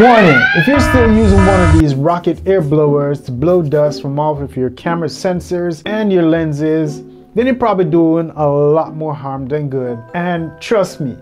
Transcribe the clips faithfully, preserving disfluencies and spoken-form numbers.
Warning, if you're still using one of these rocket air blowers to blow dust from off of your camera sensors and your lenses, then you're probably doing a lot more harm than good. And trust me,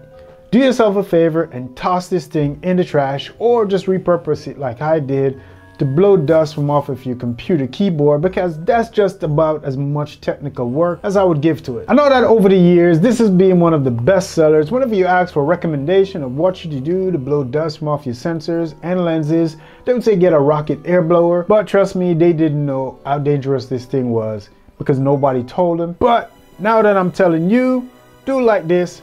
do yourself a favor and toss this thing in the trash or just repurpose it like I did to blow dust from off of your computer keyboard, because that's just about as much technical work as I would give to it. I know that over the years, this has been one of the best sellers. Whenever you ask for a recommendation of what should you do to blow dust from off your sensors and lenses, they would say get a rocket air blower. But trust me, they didn't know how dangerous this thing was because nobody told them. But now that I'm telling you, do like this,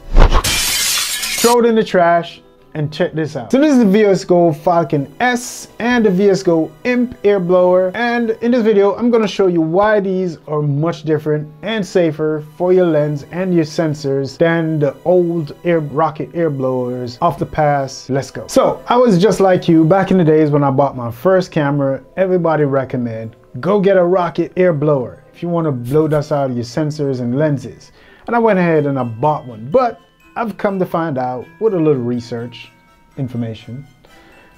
throw it in the trash, and check this out. So this is the V S G O Falcon S and the V S G O Imp air blower, and in this video I'm going to show you why these are much different and safer for your lens and your sensors than the old air rocket air blowers of the past. Let's go. So I was just like you back in the days when I bought my first camera. Everybody recommend go get a rocket air blower if you want to blow dust out of your sensors and lenses, and I went ahead and I bought one. But I've come to find out, with a little research information,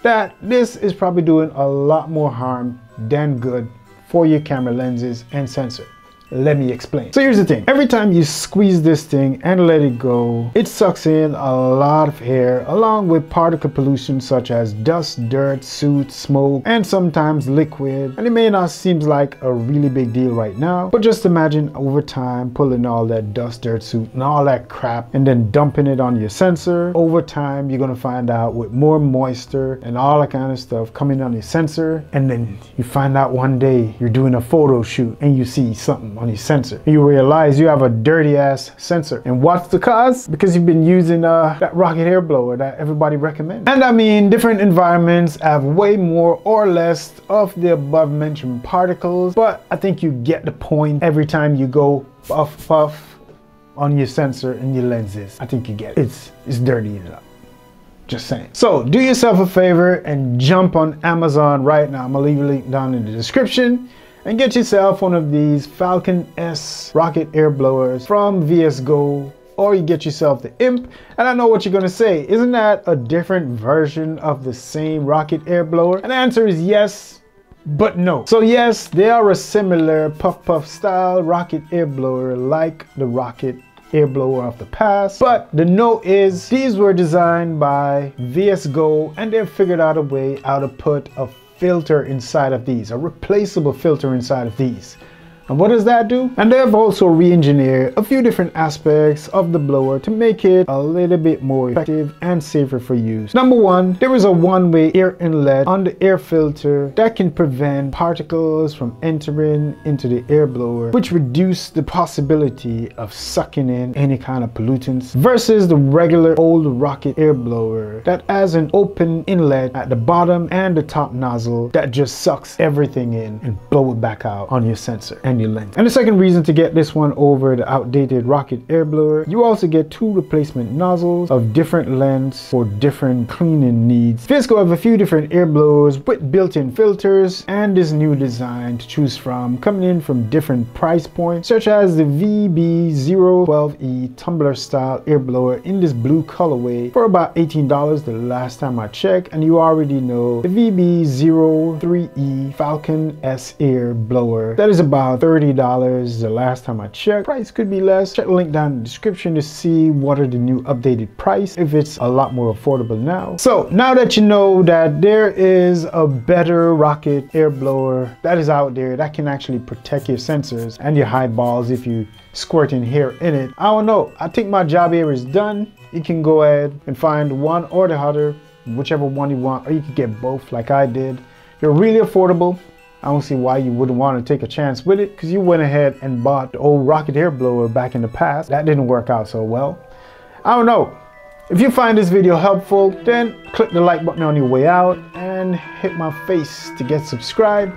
that this is probably doing a lot more harm than good for your camera lenses and sensor. Let me explain. So here's the thing. Every time you squeeze this thing and let it go, it sucks in a lot of air along with particle pollution such as dust, dirt, soot, smoke, and sometimes liquid. And it may not seem like a really big deal right now, but just imagine over time pulling all that dust, dirt, soot, and all that crap and then dumping it on your sensor. Over time, you're gonna find out with more moisture and all that kind of stuff coming on your sensor. And then you find out one day you're doing a photo shoot and you see something on your sensor. You realize you have a dirty ass sensor. And what's the cause? Because you've been using uh, that rocket air blower that everybody recommends. And I mean, different environments have way more or less of the above mentioned particles, but I think you get the point. Every time you go puff puff on your sensor and your lenses, I think you get it. It's, it's dirtying it up. Just saying. So do yourself a favor and jump on Amazon right now. I'm gonna leave a link down in the description. And get yourself one of these Falcon S rocket air blowers from V S G O, or you get yourself the Imp. And I know what you're gonna say, isn't that a different version of the same rocket air blower? And the answer is yes, but no. So yes, they are a similar puff puff style rocket air blower like the rocket air blower of the past, but the no is these were designed by V S G O and they've figured out a way how to put a filter inside of these, a replaceable filter inside of these. And what does that do? And they've also re-engineered a few different aspects of the blower to make it a little bit more effective and safer for use. Number one, there is a one-way air inlet on the air filter that can prevent particles from entering into the air blower, which reduces the possibility of sucking in any kind of pollutants versus the regular old rocket air blower that has an open inlet at the bottom and the top nozzle that just sucks everything in and blow it back out on your sensor and your lens. And the second reason to get this one over the outdated rocket air blower, you also get two replacement nozzles of different lengths for different cleaning needs. V S G O have a few different air blowers with built-in filters and this new design to choose from, coming in from different price points, such as the V B zero twelve E tumbler style air blower in this blue colorway for about eighteen dollars the last time I checked. And you already know the V B zero three E Falcon S air blower, that is about thirty dollars the last time I checked. Price could be less. Check the link down in the description to see what are the new updated price, if it's a lot more affordable now. So now that you know that there is a better rocket air blower that is out there that can actually protect your sensors and your eyeballs if you squirt in hair in it, I don't know, I think my job here is done. You can go ahead and find one or the other, whichever one you want, or you can get both like I did. They're really affordable. I don't see why you wouldn't want to take a chance with it, because you went ahead and bought the old rocket air blower back in the past. That didn't work out so well. I don't know. If you find this video helpful, then click the like button on your way out and hit my face to get subscribed.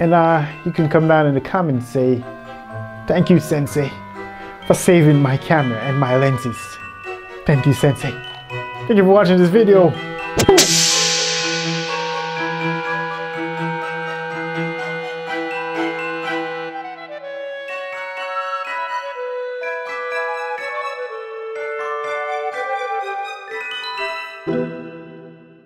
And uh, you can come down in the comments and say, thank you, Sensei, for saving my camera and my lenses. Thank you, Sensei. Thank you for watching this video.